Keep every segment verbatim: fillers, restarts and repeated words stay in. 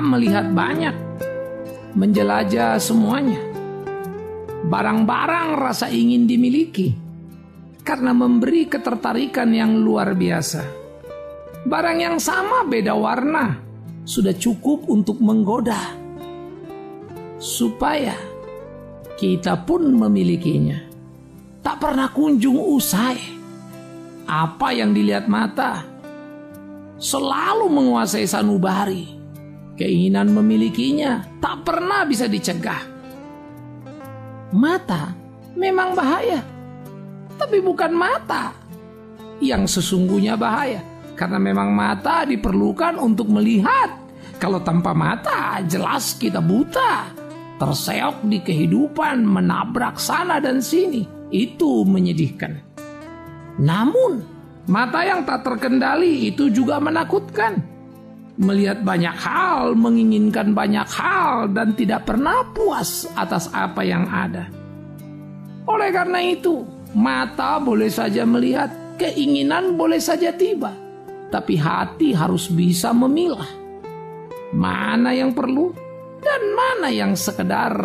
Abraham melihat banyak, menjelajah semuanya. Barang-barang rasa ingin dimiliki, karena memberi ketertarikan yang luar biasa. Barang yang sama beda warna sudah cukup untuk menggoda, supaya kita pun memilikinya. Tak pernah kunjung usai. Apa yang dilihat mata selalu menguasai sanubari. Keinginan memilikinya tak pernah bisa dicegah. Mata memang bahaya, tapi bukan mata yang sesungguhnya bahaya. Karena memang mata diperlukan untuk melihat. Kalau tanpa mata jelas kita buta, terseok di kehidupan, menabrak sana dan sini. Itu menyedihkan. Namun mata yang tak terkendali itu juga menakutkan. Melihat banyak hal, menginginkan banyak hal, dan tidak pernah puas atas apa yang ada. Oleh karena itu, mata boleh saja melihat, keinginan boleh saja tiba, tapi hati harus bisa memilah mana yang perlu dan mana yang sekedar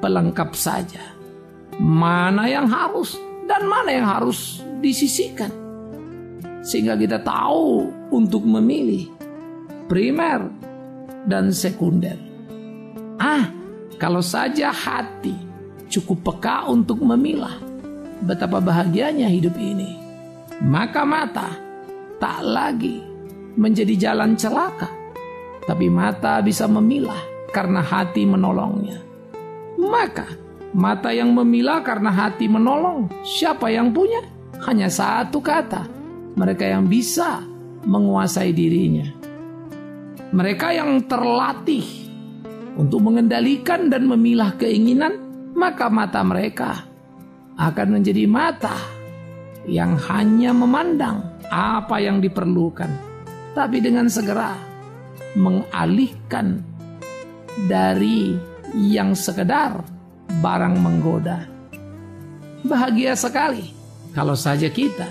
pelengkap saja, mana yang harus dan mana yang harus disisihkan, sehingga kita tahu untuk memilih primer dan sekunder. Ah, kalau saja hati cukup peka untuk memilah, betapa bahagianya hidup ini. Maka mata tak lagi menjadi jalan celaka, tapi mata bisa memilah karena hati menolongnya. Maka mata yang memilah karena hati menolong, siapa yang punya? Hanya satu kata, mereka yang bisa menguasai dirinya. Mereka yang terlatih untuk mengendalikan dan memilah keinginan, maka mata mereka akan menjadi mata yang hanya memandang apa yang diperlukan, tapi dengan segera mengalihkan dari yang sekedar barang menggoda. Bahagia sekali kalau saja kita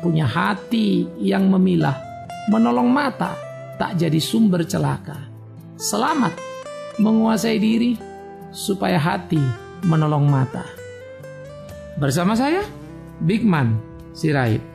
punya hati yang memilah, menolong mata tak jadi sumber celaka. Selamat menguasai diri supaya hati menolong mata. Bersama saya, Bigman Sirait.